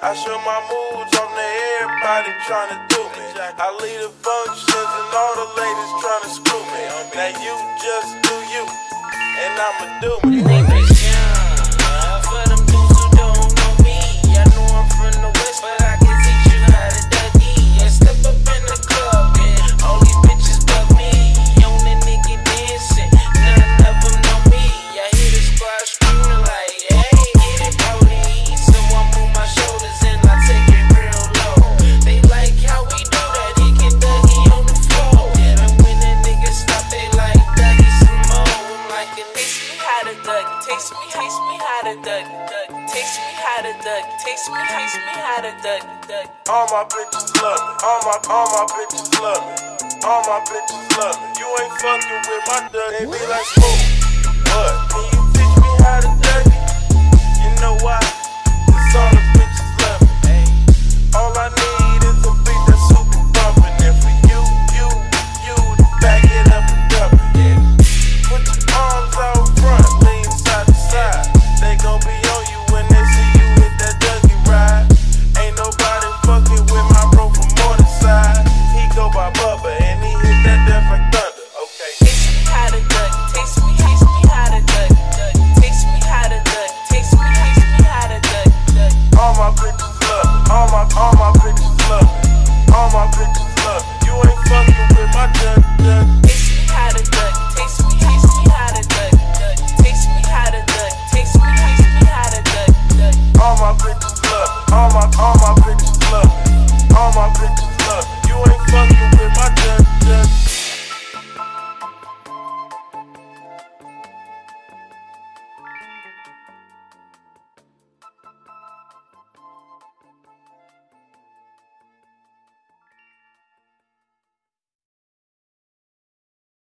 I show my moves on to everybody trying to do me. I lead the functions and all the ladies trying to screw me. Now you just do you, and I'ma do me. All my bitches love me. You ain't fucking with my duck. They be like, oh, what? Can you teach me how to duck? You know why? It's all the bitches love me. All I need is a beat that's super bumpin'. And for you to back it up and dump it. Yeah. Put your arms out front, lean side to side. They gon' be on you when they see you hit that ducky ride. Ain't nobody fucking with my bro from on the side. He go by Bubba and he hit that death like thunder. Okay. Teach me how to duck. Teach me how to duck. Teach me how to duck. Teach me how to duck. All my bitches love me. All my bitches love me. All my bitches love me. You ain't fucking with my duck. Teach me how to duck. Teach me how to duck. Teach me how to duck. Teach me how to duck. All my bitches love me. All my bitches.